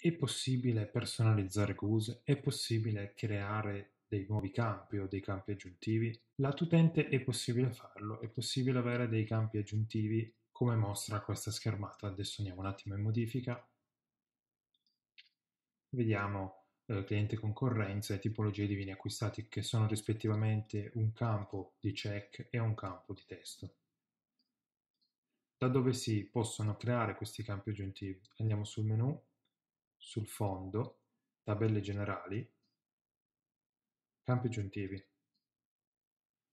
È possibile personalizzare Goose? È possibile creare dei nuovi campi o dei campi aggiuntivi? Lato utente è possibile farlo, è possibile avere dei campi aggiuntivi come mostra questa schermata. Adesso andiamo un attimo in modifica, vediamo cliente concorrenza e tipologie di vini acquistati, che sono rispettivamente un campo di check e un campo di testo. Da dove si possono creare questi campi aggiuntivi? Andiamo sul menu, sul fondo, tabelle generali, campi aggiuntivi.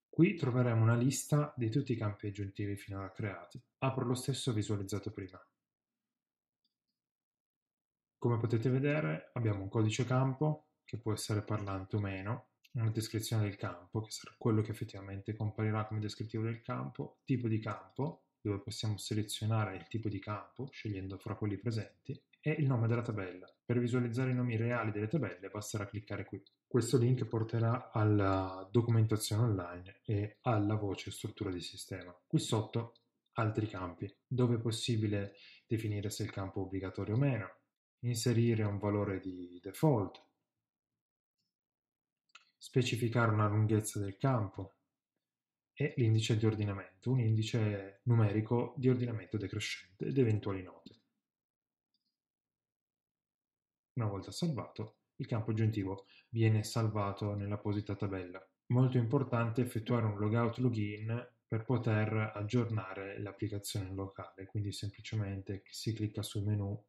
Qui troveremo una lista di tutti i campi aggiuntivi finora creati. Apro lo stesso visualizzato prima. Come potete vedere abbiamo un codice campo che può essere parlante o meno, una descrizione del campo che sarà quello che effettivamente comparirà come descrittivo del campo, tipo di campo, dove possiamo selezionare il tipo di campo scegliendo fra quelli presenti, e il nome della tabella. Per visualizzare i nomi reali delle tabelle basterà cliccare qui. Questo link porterà alla documentazione online e alla voce struttura di sistema. Qui sotto altri campi, dove è possibile definire se il campo è obbligatorio o meno, inserire un valore di default, specificare una lunghezza del campo, e l'indice di ordinamento, un indice numerico di ordinamento decrescente ed eventuali note. Una volta salvato, il campo aggiuntivo viene salvato nell'apposita tabella. Molto importante effettuare un logout/login per poter aggiornare l'applicazione locale, quindi semplicemente si clicca sul menu,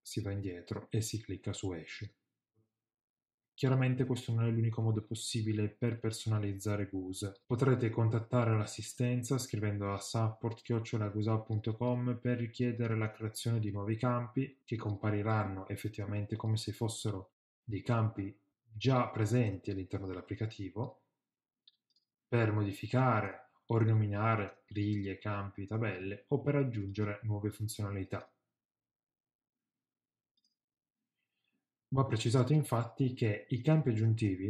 si va indietro e si clicca su esci. Chiaramente questo non è l'unico modo possibile per personalizzare Goose. Potrete contattare l'assistenza scrivendo a support@goose.com per richiedere la creazione di nuovi campi che compariranno effettivamente come se fossero dei campi già presenti all'interno dell'applicativo, per modificare o rinominare griglie, campi, tabelle o per aggiungere nuove funzionalità. Va precisato infatti che i campi aggiuntivi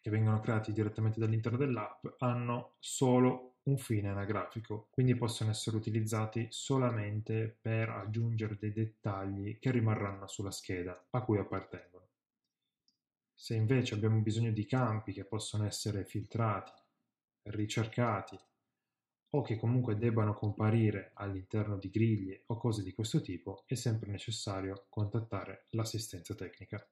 che vengono creati direttamente dall'interno dell'app hanno solo un fine anagrafico, quindi possono essere utilizzati solamente per aggiungere dei dettagli che rimarranno sulla scheda a cui appartengono. Se invece abbiamo bisogno di campi che possono essere filtrati, ricercati o che comunque debbano comparire all'interno di griglie o cose di questo tipo, è sempre necessario contattare l'assistenza tecnica.